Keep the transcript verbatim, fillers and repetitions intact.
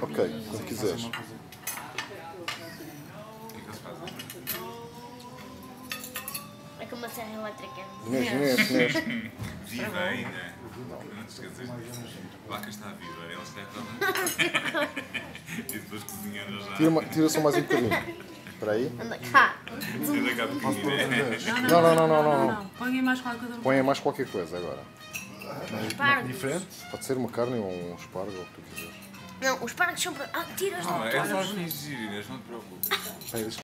Ok, quando quiseres. É como uma serra elétrica. Neste, neste. Viva ainda. Não te esqueças disso. Lá que está viva, ela está errada. E depois cozinhando já. Tira só mais um bocadinho. Espera aí. Cá. Não, não, não, não, não, não. Põe mais qualquer coisa. Põe mais qualquer coisa agora. Espargos. Diferente? Pode ser uma carne ou um espargo, ou o que tu quiseres. Não, os espargos são para... Ah, tiras. Ah, é só as minhas gírias, não te preocupes.